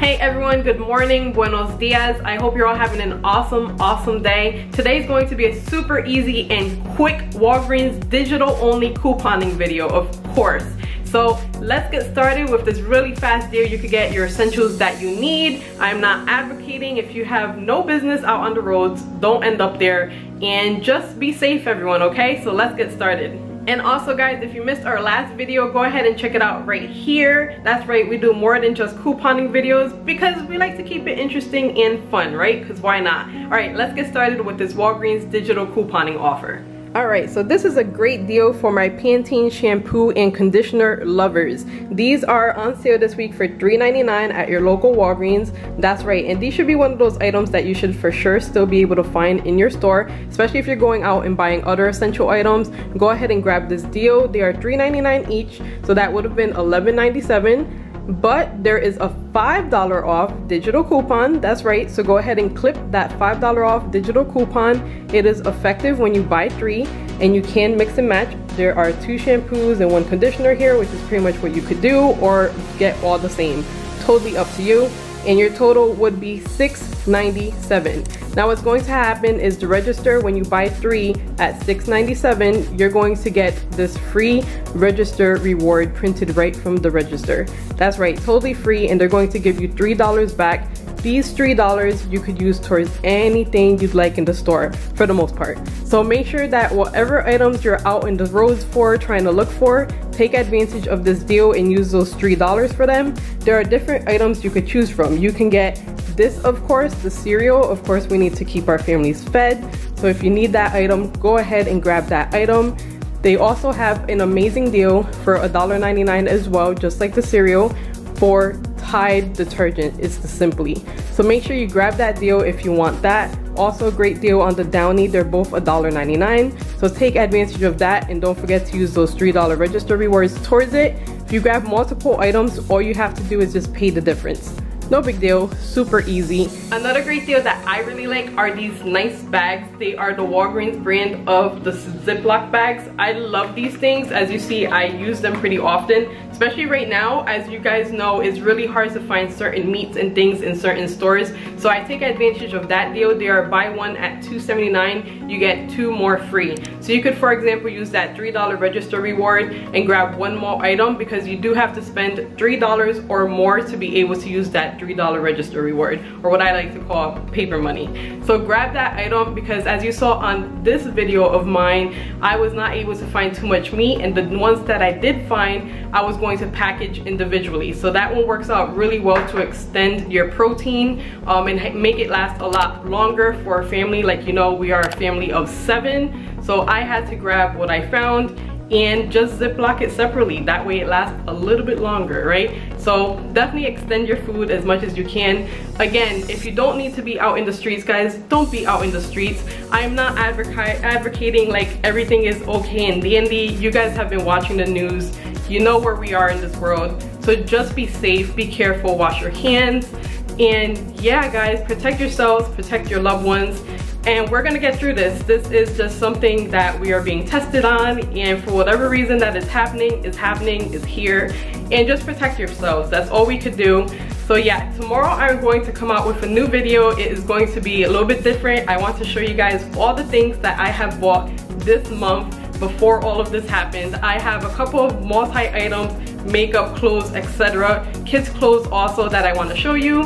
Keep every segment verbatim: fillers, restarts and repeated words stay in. Hey everyone, good morning, buenos dias. I hope you're all having an awesome, awesome day. Today's going to be a super easy and quick Walgreens digital only couponing video, of course. So let's get started with this really fast deal. You could get your essentials that you need. I'm not advocating if you have no business out on the roads, don't end up there, and just be safe everyone, okay? So let's get started. And also guys, if you missed our last video, go ahead and check it out right here. That's right, we do more than just couponing videos because we like to keep it interesting and fun, right? Because why not? All right, let's get started with this Walgreens digital couponing offer. Alright, so this is a great deal for my Pantene shampoo and conditioner lovers. These are on sale this week for three ninety-nine at your local Walgreens. That's right, and these should be one of those items that you should for sure still be able to find in your store, especially if you're going out and buying other essential items. Go ahead and grab this deal. They are three ninety-nine each, so that would have been eleven ninety-seven. But there is a five dollar off digital coupon, that's right, so go ahead and clip that five dollar off digital coupon. It is effective when you buy three, and you can mix and match. There are two shampoos and one conditioner here, which is pretty much what you could do, or get all the same. Totally up to you, and your total would be six ninety-seven. Now what's going to happen is to register when you buy three at six ninety-seven, you're going to get this free register reward printed right from the register. That's right, totally free, and they're going to give you three dollars back. These three dollars you could use towards anything you'd like in the store for the most part. So make sure that whatever items you're out in the roads for, trying to look for, take advantage of this deal and use those three dollars for them. There are different items you could choose from. You can get this, of course, the cereal. Of course, we need to keep our families fed. So if you need that item, go ahead and grab that item. They also have an amazing deal for a dollar ninety-nine as well, just like the cereal, for Tide detergent. It's the Simply. So make sure you grab that deal if you want that. Also a great deal on the Downy. They're both a dollar ninety-nine. So take advantage of that, and don't forget to use those three dollar register rewards towards it. If you grab multiple items, all you have to do is just pay the difference. No big deal, super easy. Another great deal that I really like are these nice bags. They are the Walgreens brand of the Ziploc bags. I love these things. As you see, I use them pretty often, especially right now. As you guys know, it's really hard to find certain meats and things in certain stores. So I take advantage of that deal. They are buy one at two seventy-nine, you get two more free. So you could, for example, use that three dollar register reward and grab one more item, because you do have to spend three dollars or more to be able to use that three dollar register reward, or what I like to call paper money. So grab that item, because as you saw on this video of mine, I was not able to find too much meat, and the ones that I did find, I was going to package individually. So that one works out really well to extend your protein um, and make it last a lot longer for a family. Like, you know, we are a family of seven, so I had to grab what I found and just Ziploc it separately. That way it lasts a little bit longer, right? So definitely extend your food as much as you can. Again, if you don't need to be out in the streets, guys, don't be out in the streets. I'm not advoc- advocating like everything is okay and dandy. You guys have been watching the news. You know where we are in this world. So just be safe, be careful, wash your hands. And yeah, guys, protect yourselves, protect your loved ones. And we're gonna get through this. This is just something that we are being tested on, and for whatever reason that is happening, is happening, is here. And just protect yourselves, that's all we could do. So yeah, tomorrow I'm going to come out with a new video. It is going to be a little bit different. I want to show you guys all the things that I have bought this month before all of this happened. I have a couple of multi-items, makeup, clothes, et cetera. Kids clothes also that I want to show you.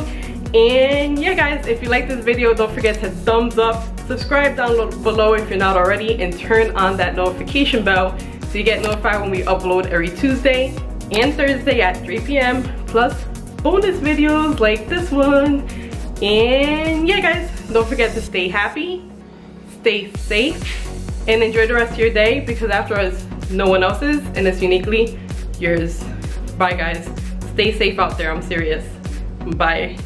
And yeah guys, if you like this video, don't forget to thumbs up, subscribe down below if you're not already, and turn on that notification bell so you get notified when we upload every Tuesday and Thursday at three p m plus bonus videos like this one. And yeah guys, don't forget to stay happy, stay safe, and enjoy the rest of your day, because after us, no one else's, and it's uniquely yours. Bye guys, stay safe out there, I'm serious. Bye.